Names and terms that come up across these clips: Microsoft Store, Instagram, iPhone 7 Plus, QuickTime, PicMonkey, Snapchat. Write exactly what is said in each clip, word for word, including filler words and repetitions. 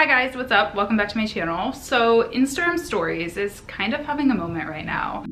Hi guys, what's up? Welcome back to my channel. So Instagram stories is kind of having a moment right now.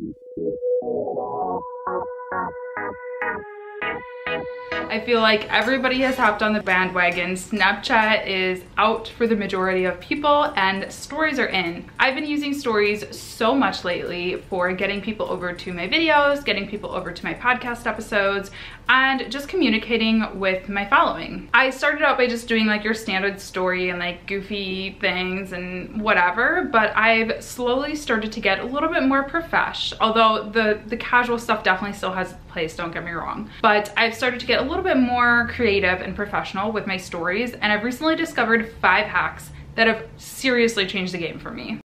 I feel like everybody has hopped on the bandwagon. Snapchat is out for the majority of people and stories are in. I've been using stories so much lately for getting people over to my videos, getting people over to my podcast episodes, and just communicating with my following. I started out by just doing like your standard story and like goofy things and whatever, but I've slowly started to get a little bit more profesh, although the, the casual stuff definitely still has a place, don't get me wrong. But I've started to get a little bit more creative and professional with my stories, and I've recently discovered five hacks that have seriously changed the game for me.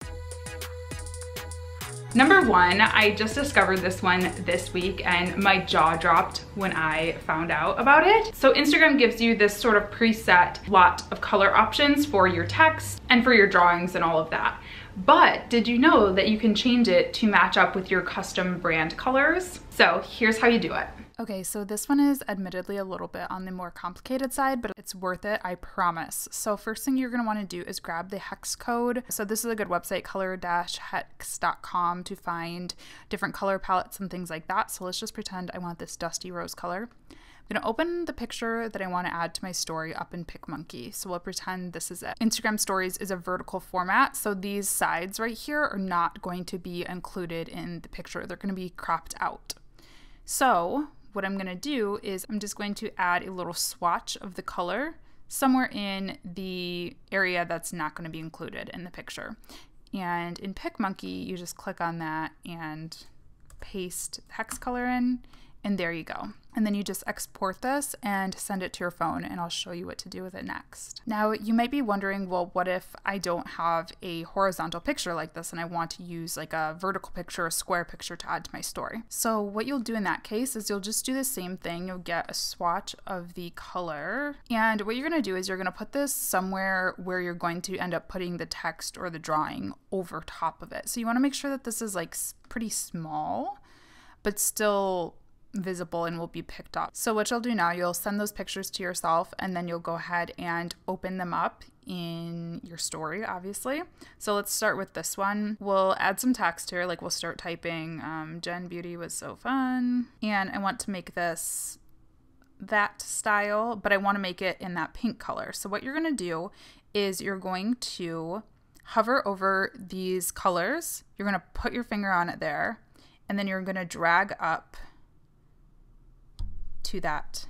Number one, I just discovered this one this week and my jaw dropped when I found out about it. So Instagram gives you this sort of preset lot of color options for your text and for your drawings and all of that. But did you know that you can change it to match up with your custom brand colors? So here's how you do it. Okay, so this one is admittedly a little bit on the more complicated side, but it's worth it, I promise. So first thing you're gonna wanna do is grab the hex code. So this is a good website, color dash hex dot com, to find different color palettes and things like that. So let's just pretend I want this dusty rose color. I'm gonna open the picture that I wanna add to my story up in PicMonkey. So we'll pretend this is it. Instagram stories is a vertical format. So these sides right here are not going to be included in the picture. They're gonna be cropped out. So what I'm gonna do is I'm just going to add a little swatch of the color somewhere in the area that's not gonna be included in the picture. And in PicMonkey, you just click on that and paste the hex color in, and there you go. And then you just export this and send it to your phone, and I'll show you what to do with it next. Now, you might be wondering, well, what if I don't have a horizontal picture like this and I want to use like a vertical picture, a square picture to add to my story? So what you'll do in that case is you'll just do the same thing. You'll get a swatch of the color, and what you're gonna do is you're gonna put this somewhere where you're going to end up putting the text or the drawing over top of it. So you wanna make sure that this is like pretty small, but still visible and will be picked up. So what you'll do now, you'll send those pictures to yourself, and then you'll go ahead and open them up in your story, obviously. So let's start with this one. We'll add some text here, like we'll start typing, um, Jen Beauty was so fun. And I want to make this that style, but I want to make it in that pink color. So what you're going to do is you're going to hover over these colors. You're going to put your finger on it there, and then you're going to drag up to that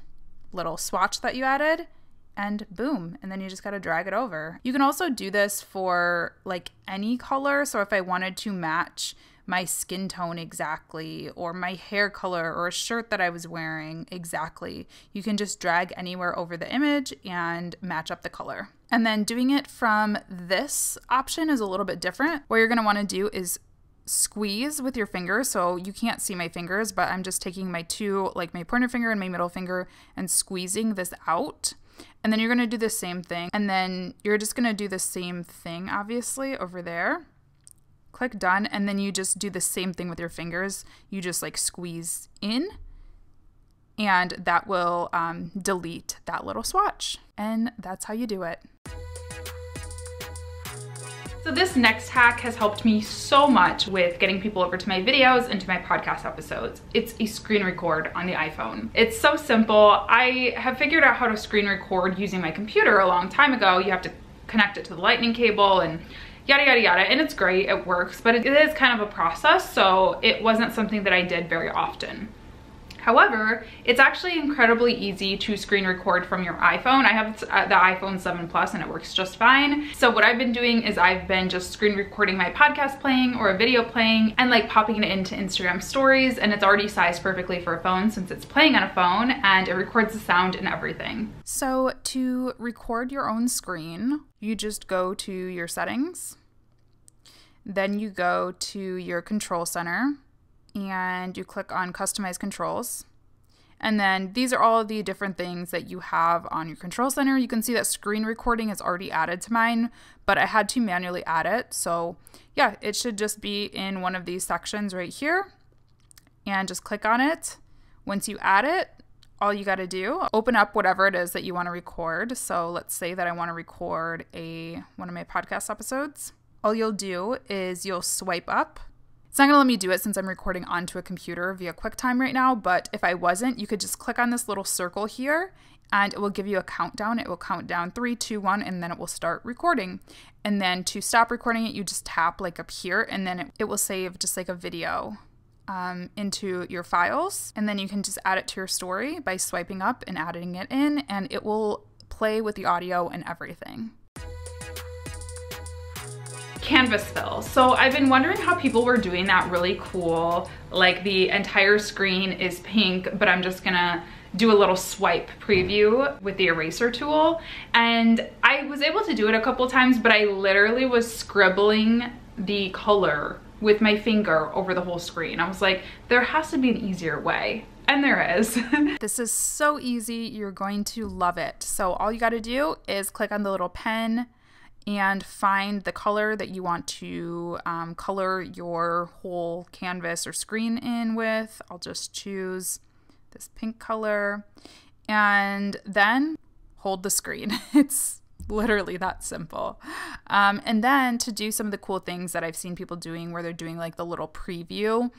little swatch that you added, and boom, and then you just gotta drag it over. You can also do this for like any color. So if I wanted to match my skin tone exactly, or my hair color, or a shirt that I was wearing exactly, you can just drag anywhere over the image and match up the color. And then doing it from this option is a little bit different. What you're gonna wanna do is squeeze with your finger. So you can't see my fingers, but I'm just taking my two, like my pointer finger and my middle finger, and squeezing this out. And then you're going to do the same thing. And then you're just going to do the same thing, obviously, over there. Click done. And then you just do the same thing with your fingers. You just like squeeze in, and that will um, delete that little swatch. And that's how you do it. So this next hack has helped me so much with getting people over to my videos and to my podcast episodes. It's a screen record on the iPhone. It's so simple. I have figured out how to screen record using my computer a long time ago. You have to connect it to the lightning cable and yada, yada, yada, and it's great, it works, but it is kind of a process, so it wasn't something that I did very often. However, it's actually incredibly easy to screen record from your iPhone. I have the iPhone seven Plus and it works just fine. So what I've been doing is I've been just screen recording my podcast playing or a video playing and like popping it into Instagram stories, and it's already sized perfectly for a phone since it's playing on a phone, and it records the sound and everything. So to record your own screen, you just go to your settings, then you go to your control center, and you click on customize controls. And then these are all the different things that you have on your control center. You can see that screen recording is already added to mine, but I had to manually add it. So yeah, it should just be in one of these sections right here, and just click on it. Once you add it, all you got to do, open up whatever it is that you want to record. So let's say that I want to record a one of my podcast episodes. All you'll do is you'll swipe up. It's not going to let me do it since I'm recording onto a computer via QuickTime right now, but if I wasn't, you could just click on this little circle here and it will give you a countdown. It will count down three, two, one, and then it will start recording. And then to stop recording it, you just tap like up here, and then it, it will save just like a video um, into your files. And then you can just add it to your story by swiping up and adding it in, and it will play with the audio and everything. Canvas fill. So I've been wondering how people were doing that really cool, like the entire screen is pink, but I'm just gonna do a little swipe preview with the eraser tool. And I was able to do it a couple times, but I literally was scribbling the color with my finger over the whole screen. I was like, there has to be an easier way. And there is. This is so easy. You're going to love it. So all you gotta do is click on the little pen and find the color that you want to um, color your whole canvas or screen in with. I'll just choose this pink color and then hold the screen. It's literally that simple. Um, and then to do some of the cool things that I've seen people doing where they're doing like the little preview,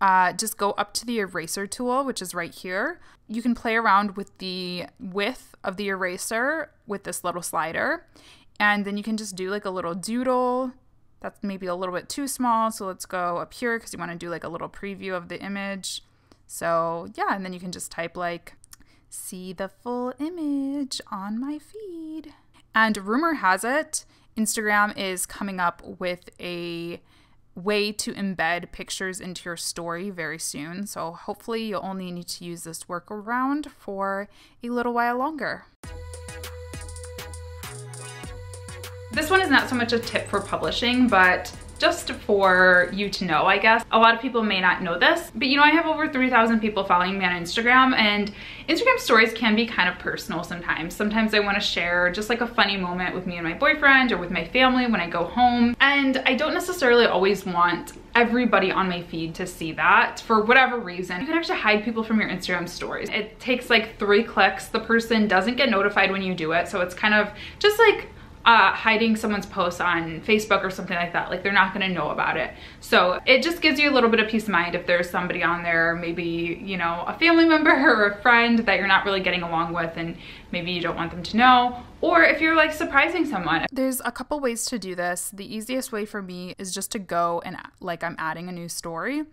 uh, just go up to the eraser tool, which is right here. You can play around with the width of the eraser with this little slider. And then you can just do like a little doodle. That's maybe a little bit too small, so let's go up here because you want to do like a little preview of the image. So yeah, and then you can just type like, see the full image on my feed. And rumor has it, Instagram is coming up with a way to embed pictures into your story very soon. So hopefully you'll only need to use this workaround for a little while longer. This one is not so much a tip for publishing, but just for you to know, I guess. A lot of people may not know this, but you know, I have over three thousand people following me on Instagram, and Instagram stories can be kind of personal sometimes. Sometimes I want to share just like a funny moment with me and my boyfriend or with my family when I go home, and I don't necessarily always want everybody on my feed to see that for whatever reason. You can actually hide people from your Instagram stories. It takes like three clicks. The person doesn't get notified when you do it, so it's kind of just like Uh, hiding someone's posts on Facebook or something like that. Like, they're not gonna know about it. So it just gives you a little bit of peace of mind if there's somebody on there, maybe, you know, a family member or a friend that you're not really getting along with and maybe you don't want them to know, or if you're like surprising someone. There's a couple ways to do this. The easiest way for me is just to go and like I'm adding a new story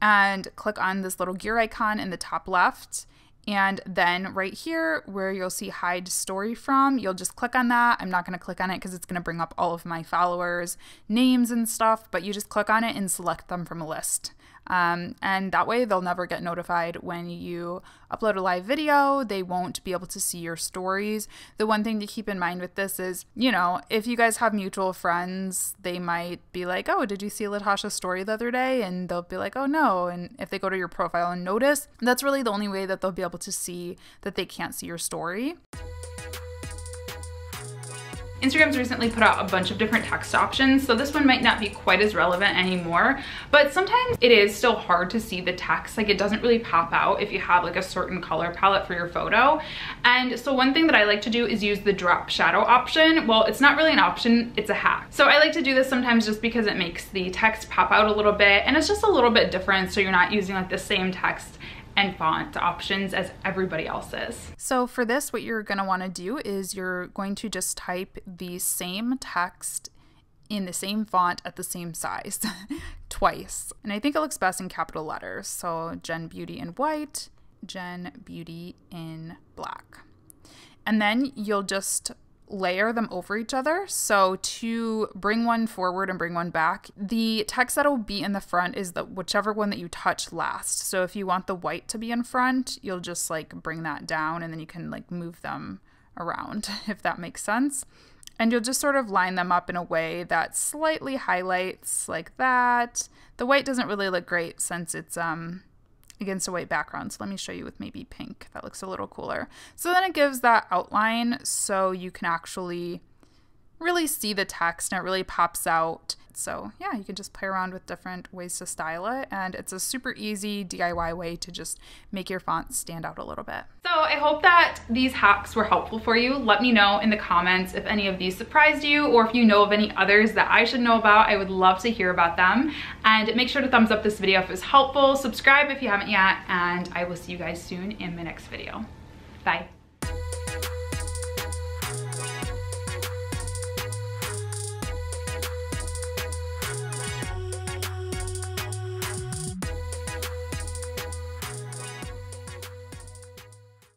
and click on this little gear icon in the top left. And then right here where you'll see hide story from, you'll just click on that. I'm not gonna click on it because it's gonna bring up all of my followers' names and stuff, but you just click on it and select them from a list. Um, and that way they'll never get notified when you upload a live video. They won't be able to see your stories. The one thing to keep in mind with this is, you know, if you guys have mutual friends, they might be like, oh, did you see Latasha's story the other day? And they'll be like, oh no. And if they go to your profile and notice, that's really the only way that they'll be able to see that they can't see your story. Instagram's recently put out a bunch of different text options, so this one might not be quite as relevant anymore, but sometimes it is still hard to see the text. Like, it doesn't really pop out if you have like a certain color palette for your photo. And so one thing that I like to do is use the drop shadow option. Well, it's not really an option, it's a hack. So I like to do this sometimes just because it makes the text pop out a little bit, and it's just a little bit different, so you're not using like the same text and font options as everybody else's. So for this, what you're gonna wanna do is you're going to just type the same text in the same font at the same size twice. And I think it looks best in capital letters. So Jen Beauty in white, Jen Beauty in black. And then you'll just layer them over each other. So to bring one forward and bring one back, the text that'll be in the front is the whichever one that you touch last. So if you want the white to be in front, you'll just like bring that down, and then you can like move them around, if that makes sense. And you'll just sort of line them up in a way that slightly highlights like that. The white doesn't really look great since it's um against a white background, so let me show you with maybe pink. That looks a little cooler. So then it gives that outline so you can actually really see the text, and it really pops out. it. So yeah, you can just play around with different ways to style it, and it's a super easy D I Y way to just make your font stand out a little bit. So I hope that these hacks were helpful for you. Let me know in the comments if any of these surprised you, or if you know of any others that I should know about. I would love to hear about them. And make sure to thumbs up this video if it was helpful, subscribe if you haven't yet, and I will see you guys soon in my next video. Bye.